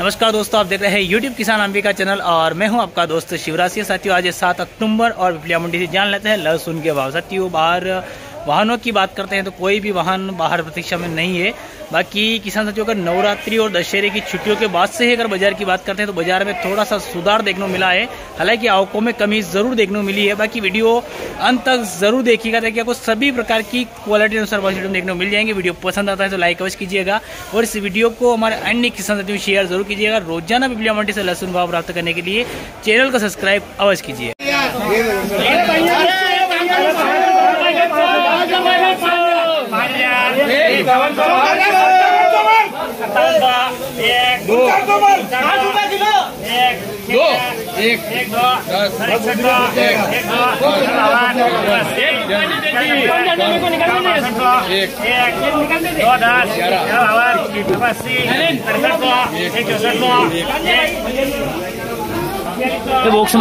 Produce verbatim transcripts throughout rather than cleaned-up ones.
नमस्कार दोस्तों, आप देख रहे हैं YouTube किसान अंबिका चैनल और मैं हूं आपका दोस्त शिवराजी। साथियों, आज सात अक्टूबर और पिपलिया मंडी से जान लेते हैं लहसुन के भाव। साथियों, बाहर वाहनों की बात करते हैं तो कोई भी वाहन बाहर प्रतीक्षा में नहीं है। बाकी किसान साथियों, अगर नवरात्रि और दशहरे की छुट्टियों के बाद से ही अगर बाजार की बात करते हैं तो बाजार में थोड़ा सा सुधार देखने को मिला है। हालांकि आवकों में कमी जरूर देखने को मिली है। बाकी वीडियो अंत तक जरूर देखिएगा ताकि आपको सभी प्रकार की क्वालिटी अनुसार आइटम देखने को मिल जाएंगे। वीडियो पसंद आता है तो लाइक अवश्य कीजिएगा और इस वीडियो को हमारे अन्य किसान साथियों शेयर जरूर कीजिएगा। रोजाना पिपलिया मंडी से लहसुन भाव प्राप्त करने के लिए चैनल को सब्सक्राइब अवश्य कीजिए। बॉक्स में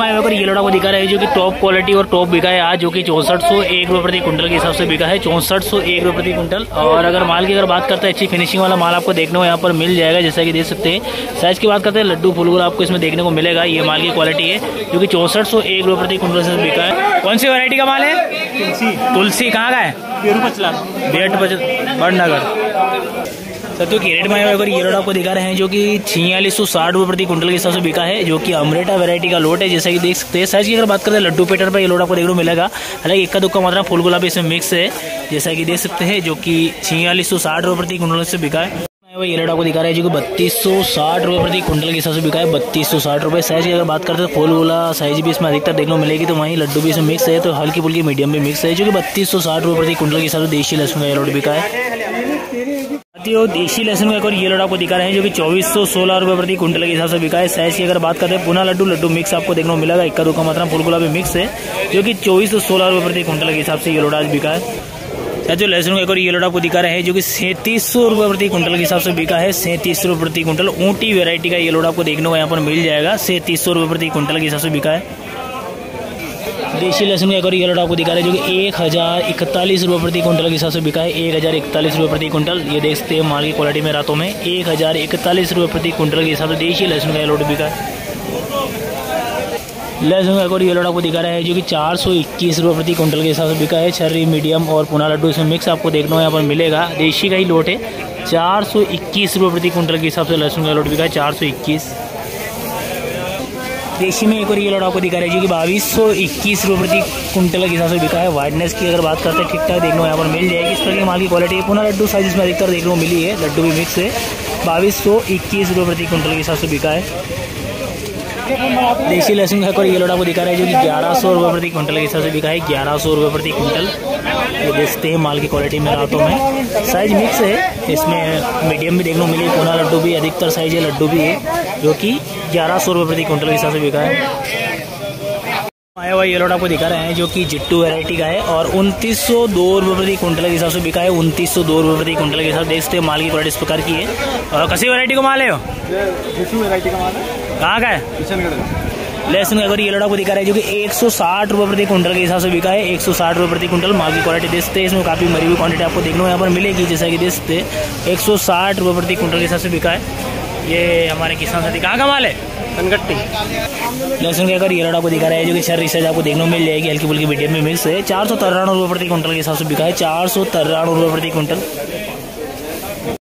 आया ये लोटा को दिखा रहा है जो कि टॉप क्वालिटी और टॉप बिका है आज, जो कि चौंसठ सौ एक रुपये प्रति कुंटल के हिसाब से बिका है। चौंसठ सौ एक रुपये प्रति कुंटल। और अगर माल की अगर बात करते हैं, अच्छी फिनिशिंग वाला माल आपको देखने को यहाँ पर मिल जाएगा। जैसा कि देख सकते हैं, साइज की बात करते हैं, लड्डू फुलगुल आपको इसमें देखने को मिलेगा। ये माल की क्वालिटी है जो कि चौंसठ सौ एक रुपये प्रति कुंटल से बिका है। कौन सी वैरायटी का माल है? तुलसी। कहाँ का है? बेट बचत बड़नगर। सत्यो की रेट में अगर ये लोड आपको दिखा रहे हैं जो कि छियालीस सौ साठ रुपये प्रति कुंटल के हिसाब से बिका है, जो कि अमरेटा वैरायटी का लोट है। जैसा कि देख सकते हैं, साइज की अगर बात करें लड्डू पैटर्न पर ये लोड आपको देखने को मिलेगा। हालांकि इक्का दुक्का मात्रा फूल गुलाब इसमें मिक्स है। जैसा कि देख सकते हैं, जो कि छियालीस सौ साठ रुपये प्रति कुंटल से बिका है। ये रेट आपको दिखा रहा है जो कि बत्तीस सौ साठ रुपये प्रति कुंटल के हिसाब से बिका है। बत्तीस सौ साठ रुपये। साइज की अगर बात करते हैं, फूल गोला साइज भी इसमें अधिकतर देखने को मिलेगी। तो वहीं लड्डू भी इसमें मिक्स है, तो हल्की फुल्की मीडियम भी मिक्स है, जो कि बत्तीस सौ साठ रुपये प्रति कुंटल के हिसाब से देशी लहसुन का ये लोड बिका है। देशी लहसुन का ये लोड आपको दिखा रहे हैं जो कि चौबीस सौ सोलह रुपये प्रति कुंटल के हिसाब से बिका है। साइज की अगर बात करते हैं, पुनः लड्डू लड्डू मिक्स आपको देखने को मिलेगा। इक्का दुक्का मात्रा फूल गुलाबी मिक्स है, जो कि चौबीस सौ सोलह रुपये प्रति कुंटल के हिसाब से ये लोड आज बिका है। साथियों, लहसुन का एक और ये लोटा आपको दिखा रहे हैं जो कि सैंतीस सौ रुपये प्रति कुंटल के हिसाब से बिका है। सैंतीस सौ रुपये प्रति कुंटल। ऊँटी वैरायटी का ये लोटा आपको देखने को यहाँ पर मिल जाएगा। सैंतीस सौ रुपये प्रति कुंटल के हिसाब से बिका है। देशी लहसुन का एक और ये लोटा आपको दिखा रहे हैं जो कि एक हज़ार इकतालीस रुपये प्रति कुंटल के हिसाब से बिका है। एक हज़ार इकतालीस रुपये प्रति कुंटल। ये देख सकते हैं माल की क्वालिटी में रातों में एक हज़ार इकतालीस रुपये प्रति कुंटल के हिसाब से देशी लहसुन का ये लोटा बिका है। लहसुन का एक और ये लोटा आपको दिखा रहा है जो कि चार सौ इक्कीस रुपये प्रति कुंटल के हिसाब से बिका है। छर्री मीडियम और पुना लड्डू इसमें मिक्स आपको देखने को यहाँ पर मिलेगा। देशी का ही लोट है। चार सौ इक्कीस रुपये प्रति कुंटल के हिसाब से लहसुन का लोट बिका है। चार सौ इक्कीस। देशी में एक और ये लोटा आपको दिखा रहा है जो कि बाईस सौ इक्कीस रुपये प्रति कुंटल के हिसाब से बिका है। वाइडनेस की अगर बात करते हैं, ठीक ठाक देखने को यहाँ पर मिल जाएगी। इस तरह की माल की क्वालिटी। पुना लड्डू साइज इसमें अधिकतर देखने को मिली है, लड्डू भी मिक्स है। बाईस सौ इक्कीस रुपये प्रति कुंटल के हिसाब से बिका है। देसी लहसुन का ये लोटा आपको दिखा रहा है जो कि ग्यारह सौ रुपये प्रति कुंटल के हिसाब से बिका है। ग्यारह सौ रुपये प्रति कुंटल। ये देखते हैं माल की क्वालिटी में रातों में। साइज मिक्स है, इसमें मीडियम भी देखने को मिली, कोना लड्डू भी अधिकतर साइज है, लड्डू भी है, जो कि ग्यारह सौ रुपये प्रति कुंटल के हिसाब से बिका है। आया हुआ ये लोटा आपको दिखा रहे हैं जो कि जिट्टू वैरायटी का है और उनतीस सौ दो रुपये प्रति कुंटल के हिसाब से बिका है। उनतीस सौ दो रुपये प्रति कुंटल के हिसाब से देखते हैं माल की क्वालिटी इस प्रकार की है। और कैसी वैरायटी का माल है? जिट्टू वैरायटी का माल है। कहाँ का है? लहसुन अगर ये लोटा आपको दिखा रहा है जो कि एक सौ साठ रुपये प्रति कुंटल के हिसाब से बिका है। एक सौ साठ रुपये प्रति कुंटल। माल की क्वालिटी देखते हैं, इसमें काफ़ी मरी हुई क्वान्टिटी आपको देखने को यहाँ पर मिलेगी। जैसा कि देखते हैं एक सौ साठ रुपये प्रति कुंटल के हिसाब से बिका है। ये हमारे किसान साथी। कहाँ का माल है? कनगट्टी। लहसुन का अगर ये लोटा आपको दिखा रहा है जो कि छह रिसर्च आपको देखने को मिल जाएगी। हल्की फुल्की मीडियम में मिक्स है। चार सौ तिरानवे रुपये प्रति कुंटल के हिसाब से बिका है। चार सौ तिरानवे रुपये प्रति कुंटल।